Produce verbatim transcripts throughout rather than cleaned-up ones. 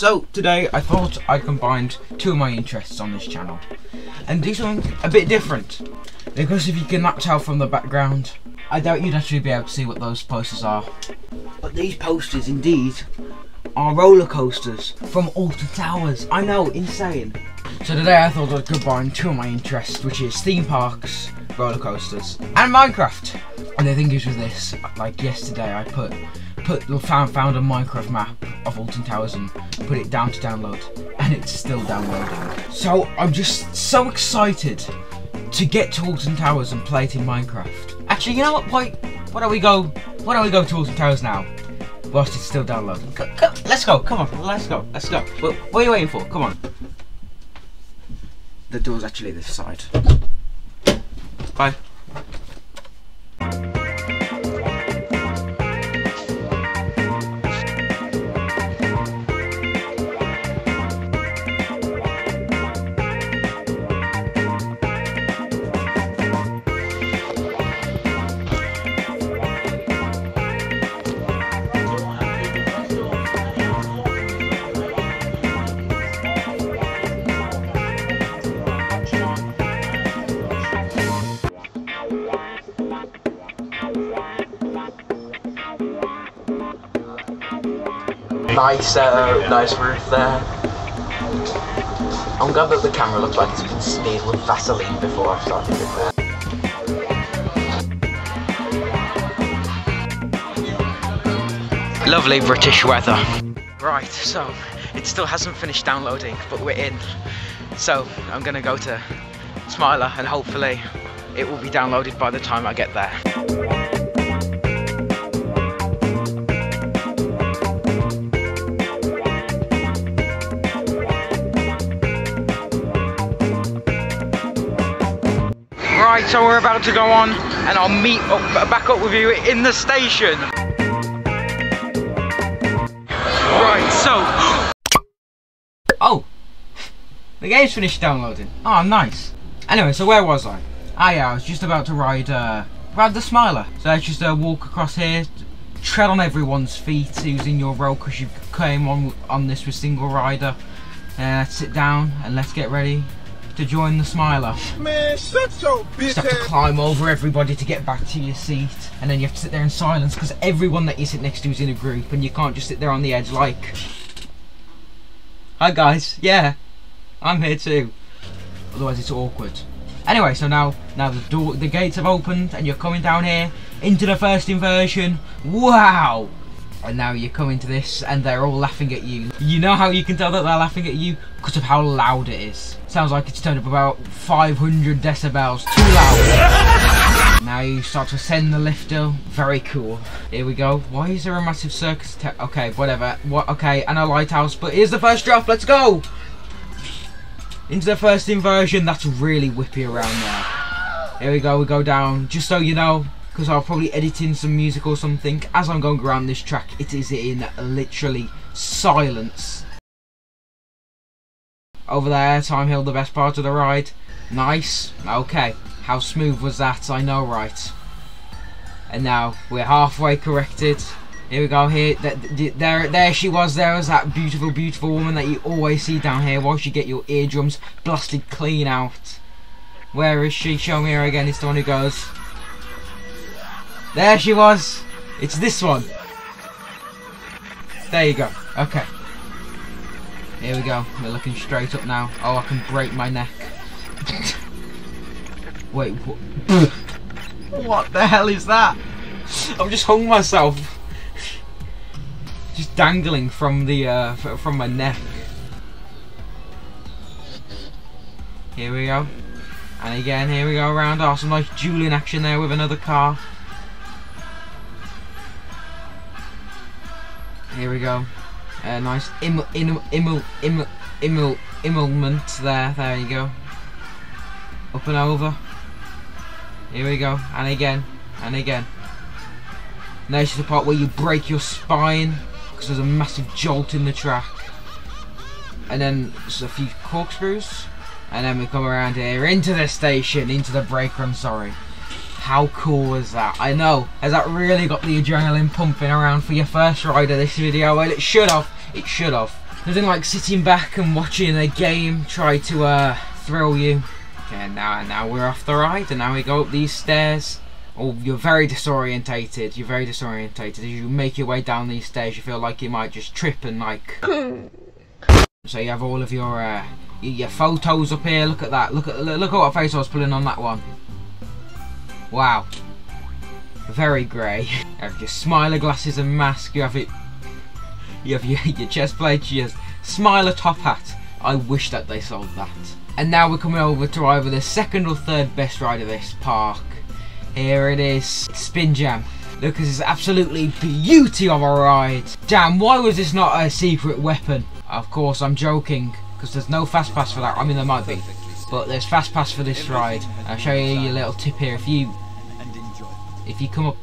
So today I thought I combined two of my interests on this channel, and do something a bit different, because if you cannot tell from the background, I doubt you'd actually be able to see what those posters are. But these posters indeed are roller coasters from Alton Towers. I know, insane. So today I thought I'd combine two of my interests, which is theme parks, roller coasters, and Minecraft. And the thing is with this, like yesterday I put put found found a Minecraft map of Alton Towers and put it down to download, and it's still downloading. So I'm just so excited to get to Alton Towers and play it in Minecraft. Actually, you know what? Why? Why don't we go? Why don't we go to Alton Towers now? Whilst it's still downloading. C c let's go. Come on. Let's go. Let's go. What, what are you waiting for? Come on. The door's actually this side. Bye. Nice, uh, nice roof there. I'm glad that the camera looks like it's been smeared with Vaseline before I started it there. Lovely British weather. Right, so it still hasn't finished downloading, but we're in. So I'm gonna go to Smiler and hopefully it will be downloaded by the time I get there. Right, so we're about to go on, and I'll meet up, back up with you in the station. Right, so... Oh! The game's finished downloading. Oh, nice. Anyway, so where was I? Ah, yeah, I was just about to ride, uh, ride the Smiler. So let's just uh, walk across here, tread on everyone's feet using your roll, because you came on, on this with single rider. And let's sit down, and let's get ready to join the Smiler. Man, shut your bitch. You just have to climb over everybody to get back to your seat, and then you have to sit there in silence because everyone that you sit next to is in a group, and you can't just sit there on the edge like, hi guys, yeah, I'm here too. Otherwise it's awkward. Anyway, so now now the door the gates have opened, and you're coming down here into the first inversion. Wow! And now you come into this and they're all laughing at you. You know how you can tell that they're laughing at you? Because of how loud it is. Sounds like it's turned up about five hundred decibels. Too loud. Now you start to ascend the lifter. Very cool. Here we go. Why is there a massive circus? Okay, whatever. What? Okay, and a lighthouse. But here's the first drop. Let's go. Into the first inversion. That's really whippy around there. Here we go. We go down. Just so you know, because I'll probably edit in some music or something. As I'm going around this track, it is in literally silence. Over there, Time Hill, the best part of the ride. Nice. Okay. How smooth was that? I know, right? And now we're halfway corrected. Here we go. Here, there, there, there she was. There was that beautiful, beautiful woman that you always see down here whilst you get your eardrums blasted clean out. Where is she? Show me her again. It's the one who goes... There she was. It's this one. There you go. Okay. Here we go. We're looking straight up now. Oh, I can break my neck. Wait, what? What the hell is that? I've just hung myself. Just dangling from the uh, from my neck. Here we go. And again, here we go around. Oh, some nice dueling action there with another car. Here we go. Uh, nice immol immol immol immol immol immolment there. There you go. Up and over. Here we go. And again. And again. Now it's the part where you break your spine because there's a massive jolt in the track. And then there's a few corkscrews. And then we come around here into the station, into the break room. Sorry. How cool was that? I know, has that really got the adrenaline pumping around for your first ride of this video? Well, it should have, it should have. Nothing like sitting back and watching a game try to uh, thrill you. Okay, now, now we're off the ride, and now we go up these stairs. Oh, you're very disorientated. You're very disorientated. As you make your way down these stairs, you feel like you might just trip and like... So you have all of your uh, your photos up here. Look at that. Look at look at what face I was pulling on that one. Wow. Very grey. You have your Smiler glasses and mask. You have it. You have your, your chest plate, your Smiler top hat. I wish that they sold that. And now we're coming over to either the second or third best ride of this park. Here it is, it's Spin Jam. Look at this absolutely beauty of a ride. Damn, why was this not a secret weapon? Of course, I'm joking, because there's no fast pass for that. I mean, there might be, but there's fast pass for this ride. I'll show you a little tip here. If you, if you come up.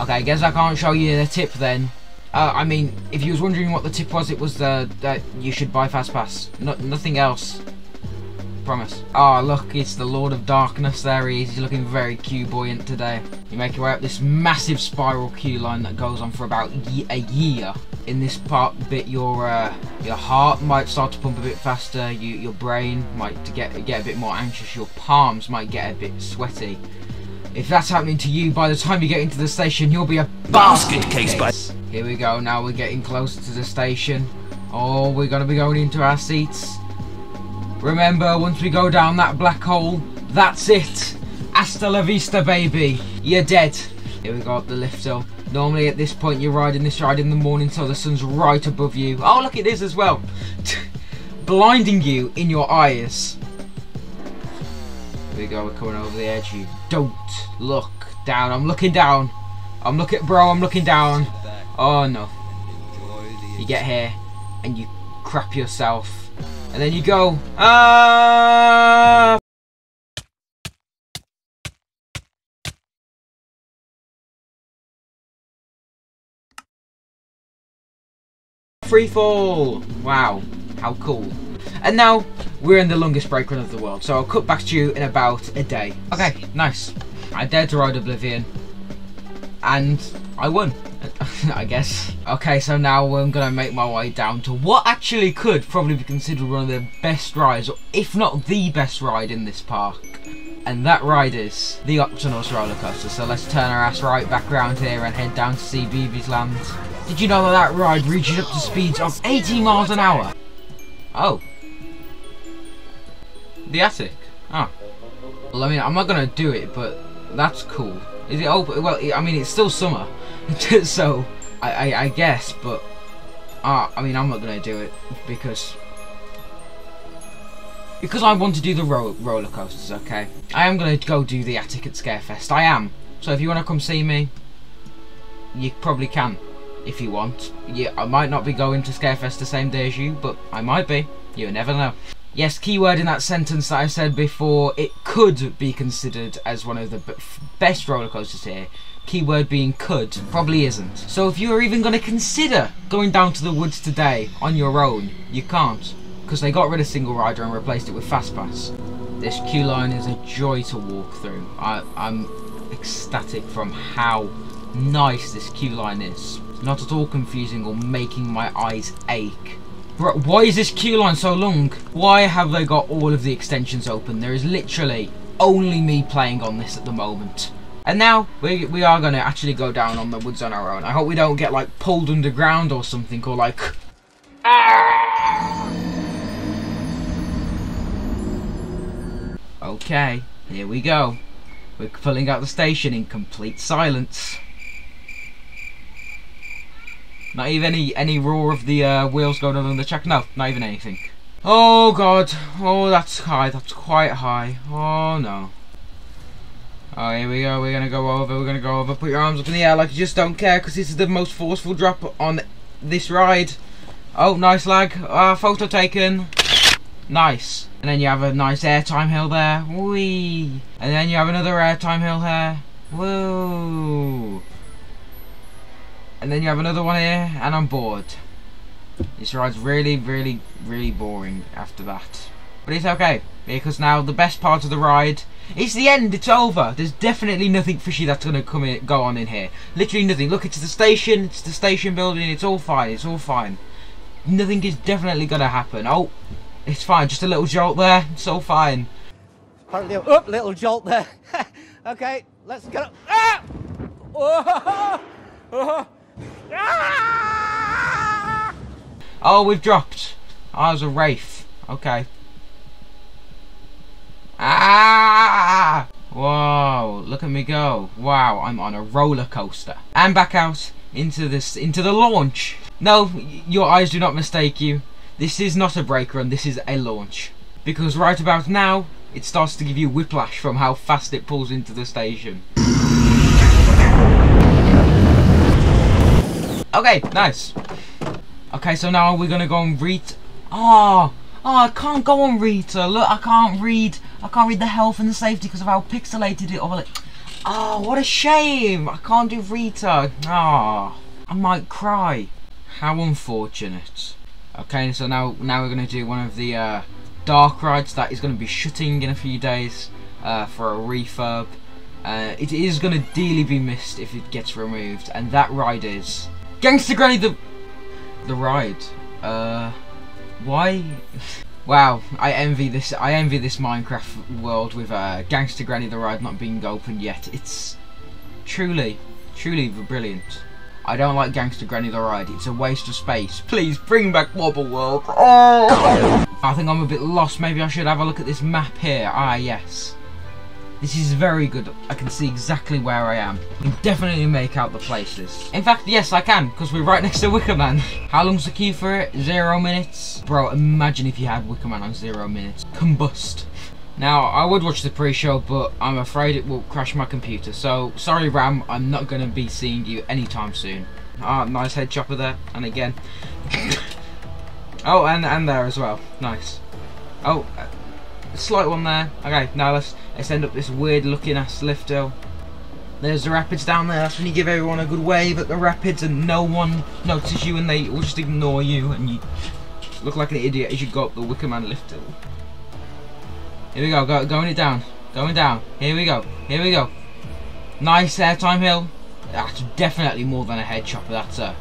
Okay, I guess I can't show you the tip then. Uh, I mean, if you was wondering what the tip was, it was the that you should buy fast pass. No, nothing else. Promise. Ah, oh, look, it's the Lord of Darkness. There he is. He's looking very queue buoyant today. You make your way up this massive spiral queue line that goes on for about ye a year. In this part bit, your uh, your heart might start to pump a bit faster. You, your brain might to get get a bit more anxious. Your palms might get a bit sweaty. If that's happening to you, by the time you get into the station, you'll be a basket case. case. Here we go. Now we're getting closer to the station. Oh, we're gonna be going into our seats. Remember, once we go down that black hole, that's it. Hasta la vista, baby. You're dead. Here we go up the lift hill. Normally at this point, you're riding this ride in the morning till the sun's right above you. Oh, look, it is as well, blinding you in your eyes. Here we go, we're coming over the edge. You don't look down. I'm looking down. I'm looking, bro, I'm looking down. Oh no. You get here and you crap yourself. And then you go, ah! Free fall! Wow, how cool. And now, we're in the longest break run of the world, so I'll cut back to you in about a day. Okay, nice. I dared to ride Oblivion, and I won, I guess. Okay, so now I'm gonna make my way down to what actually could probably be considered one of the best rides, or if not the best ride in this park. And that ride is the Optimus roller coaster. So let's turn our ass right back round here and head down to see B B's Land. Did you know that that ride reaches up to speeds of eighty miles an hour? Oh. The attic? Oh. Well, I mean, I'm not gonna do it, but that's cool. Is it open? Well, I mean, it's still summer, so I, I, I guess, but uh, I mean, I'm not gonna do it because because I want to do the ro roller coasters. Okay, I am gonna go do the attic at Scarefest. I am. So if you wanna come see me, you probably can if you want. Yeah, I might not be going to Scarefest the same day as you, but I might be. You never know. Yes, keyword in that sentence that I said before, it could be considered as one of the b best roller coasters here. Keyword being could, probably isn't. So if you are even going to consider going down to the woods today on your own, you can't, because they got rid of single rider and replaced it with fast pass. This queue line is a joy to walk through. I, I'm ecstatic from how nice this queue line is. It's not at all confusing or making my eyes ache. Why is this queue line so long? Why have they got all of the extensions open? There is literally only me playing on this at the moment. And now we, we are going to actually go down on the woods on our own. I hope we don't get like pulled underground or something, or like... Okay, here we go. We're pulling out the station in complete silence. Not even any, any roar of the uh, wheels going on the track. No, not even anything. Oh god. Oh, that's high. That's quite high. Oh no. Oh, here we go. We're going to go over. We're going to go over. Put your arms up in the air like you just don't care, because this is the most forceful drop on this ride. Oh, nice lag. Uh, photo taken. Nice. And then you have a nice airtime hill there. Whee. And then you have another airtime hill here. Whoa. And then you have another one here, and I'm bored. This ride's really, really, really boring after that. But it's okay, because now the best part of the ride It's the end, it's over. There's definitely nothing fishy that's going to come in, go on in here. Literally nothing. Look, it's the station, it's the station building, it's all fine, it's all fine. Nothing is definitely going to happen. Oh, it's fine, just a little jolt there, it's all fine. Apparently, oh, little jolt there. Okay, let's go. Ah! Oh! Oh! Ah! Oh, we've dropped. I was a wraith. Okay. Ah! Whoa, look at me go. Wow, I'm on a roller coaster. And back out into this, into the launch. No, your eyes do not mistake you. This is not a brake run, this is a launch. Because right about now, it starts to give you whiplash from how fast it pulls into the station. Okay, nice. Okay, so now we're gonna go and read. Oh! Oh, I can't go on Rita. Look, I can't read. I can't read the health and the safety because of how pixelated it all. Oh, what a shame. I can't do Rita. Ah, oh, I might cry. How unfortunate. Okay, so now now we're gonna do one of the uh, dark rides that is gonna be shutting in a few days uh, for a refurb. Uh, it is gonna dearly be missed if it gets removed, and that ride is Gangsta Granny the the ride. Uh. Why? Wow, I envy this. I envy this Minecraft world with uh, Gangsta Granny the Ride not being open yet. It's truly, truly brilliant. I don't like Gangsta Granny the Ride. It's a waste of space. Please bring back Wobble World. Oh! I think I'm a bit lost. Maybe I should have a look at this map here. Ah, yes. This is very good. I can see exactly where I am. I can definitely make out the places. In fact, yes, I can, because we're right next to Wicker Man. How long's the queue for it? Zero minutes. Bro, imagine if you had Wicker Man on zero minutes. Combust. Now, I would watch the pre-show, but I'm afraid it will crash my computer. So, sorry, RAM, I'm not going to be seeing you anytime soon. Ah, nice head chopper there. And again. Oh, and, and there as well. Nice. Oh, a slight one there. Okay, now let's... let's end up this weird looking ass lift hill. There's the rapids down there. That's when you give everyone a good wave at the rapids and no one notices you and they will just ignore you and you look like an idiot as you go up the Wicker Man lift hill. Here we go, go going it down. Going down. Here we go. Here we go. Nice airtime hill. That's definitely more than a head chopper. That's a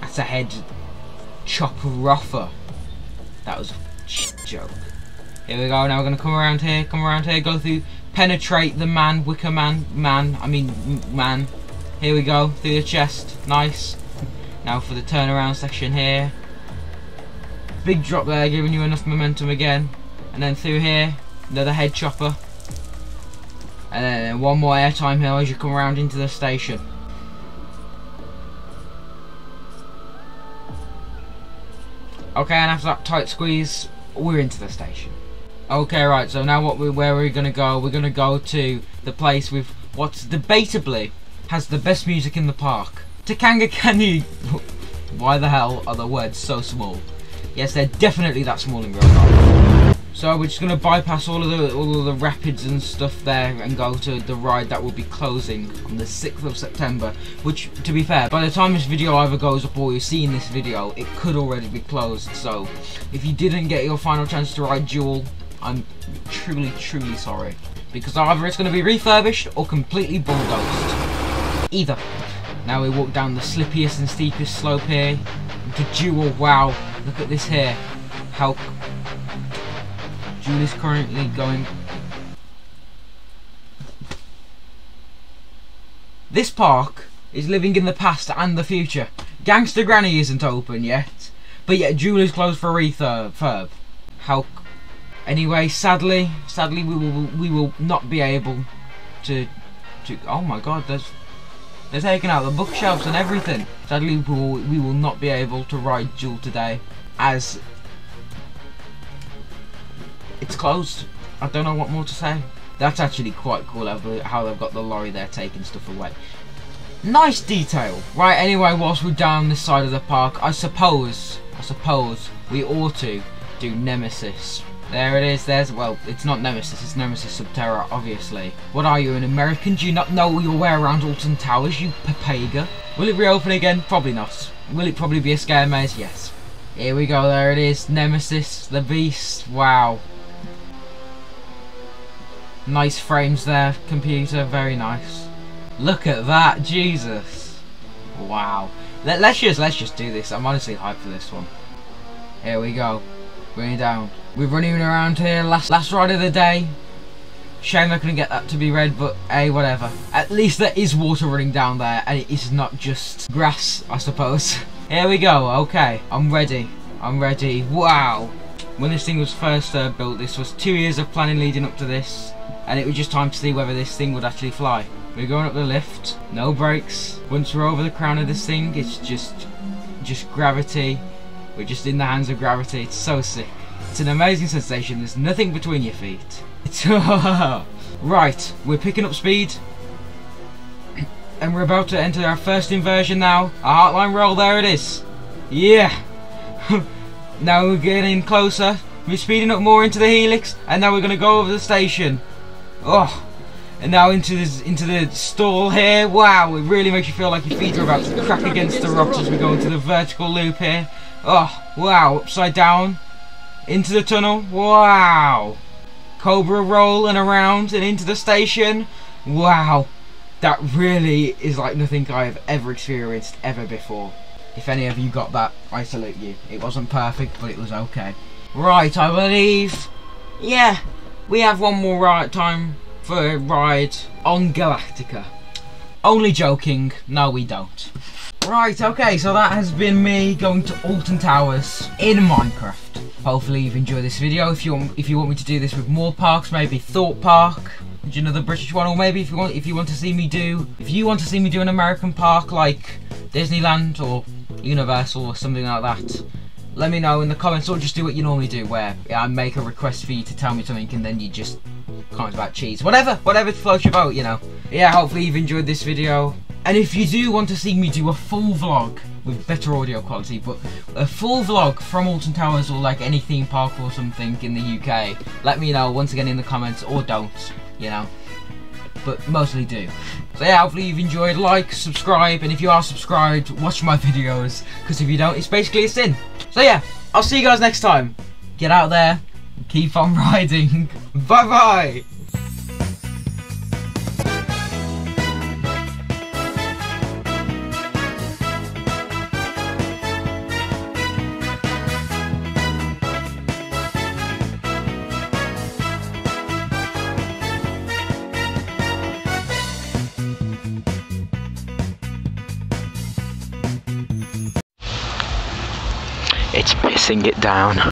that's a head chopper ruffer. That was a shit joke. Here we go, now we're going to come around here, come around here, go through, penetrate the man, Wicker Man, man, I mean, man. Here we go, through the chest, nice. Now for the turnaround section here. Big drop there, giving you enough momentum again. And then through here, another head chopper. And then one more airtime hill as you come around into the station. Okay, and after that tight squeeze, we're into the station. Okay, right, so now what we where we're gonna go, we're gonna go to the place with what's debatably has the best music in the park. Takanga Canyon. Why the hell are the words so small? Yes, they're definitely that small in real life. So we're just gonna bypass all of the all of the rapids and stuff there and go to the ride that will be closing on the sixth of September, which to be fair, by the time this video either goes up or you're seeing this video, it could already be closed. So if you didn't get your final chance to ride Duel, I'm truly, truly sorry. Because either it's going to be refurbished or completely bulldozed. Either. Now we walk down the slippiest and steepest slope here. To Duel, wow. Look at this here. How... Duel is currently going... This park is living in the past and the future. Gangsta Granny isn't open yet. But yet Duel is closed for refurb. How... Anyway, sadly, sadly we will we will not be able to to oh my god, there's they're taking out the bookshelves and everything. Sadly we will, we will not be able to ride Duel today as it's closed. I don't know what more to say. That's actually quite cool how they've got the lorry there taking stuff away. Nice detail. Right, anyway, whilst we're down this side of the park, I suppose I suppose we ought to do Nemesis. There it is, there's, well, it's not Nemesis, it's Nemesis Subterra, obviously. What are you, an American? Do you not know your way around Alton Towers, you papega? Will it reopen again? Probably not. Will it probably be a scare maze? Yes. Here we go, there it is, Nemesis, the beast, wow. Nice frames there, computer, very nice. Look at that, Jesus. Wow. Let, let's just let's just do this. I'm honestly hyped for this one. Here we go. Bring it down. We're running around here. Last last ride of the day. Shame I couldn't get that to be red, but hey, whatever. At least there is water running down there, and it is not just grass, I suppose. Here we go. Okay, I'm ready. I'm ready. Wow. When this thing was first uh, built, this was two years of planning leading up to this, and it was just time to see whether this thing would actually fly. We're going up the lift. No brakes. Once we're over the crown of this thing, it's just, just gravity. We're just in the hands of gravity. It's so sick. It's an amazing sensation. There's nothing between your feet. It's right, we're picking up speed. And we're about to enter our first inversion now. Our heartline roll, there it is. Yeah. Now we're getting closer. We're speeding up more into the helix. And now we're going to go over the station. Oh. And now into this, into the stall here. Wow, it really makes you feel like your feet are about to crack against the rocks as we go into the vertical loop here. Oh, wow, upside down. Into the tunnel. Wow. Cobra roll and around and into the station. Wow. That really is like nothing I've ever experienced ever before. If any of you got that, I salute you. It wasn't perfect, but it was okay. Right, I believe. Yeah, we have one more ride time. For a ride on Galactica. Only joking, no we don't. Right, okay, so that has been me going to Alton Towers in Minecraft. Hopefully you've enjoyed this video. If you want, if you want me to do this with more parks, maybe Thorpe Park, which is another British one, or maybe if you want if you want to see me do if you want to see me do an American park like Disneyland or Universal or something like that. Let me know in the comments, or just do what you normally do where I make a request for you to tell me something and then you just comment about cheese. Whatever, whatever floats your boat, you know. Yeah, hopefully you've enjoyed this video. And if you do want to see me do a full vlog with better audio quality, but a full vlog from Alton Towers or like any theme park or something in the U K, let me know once again in the comments, or don't, you know. But mostly do. So yeah, hopefully you've enjoyed. Like, subscribe, and if you are subscribed, watch my videos, because if you don't, it's basically a sin. So yeah, I'll see you guys next time. Get out there, keep on riding. Bye bye. It's pissing it down.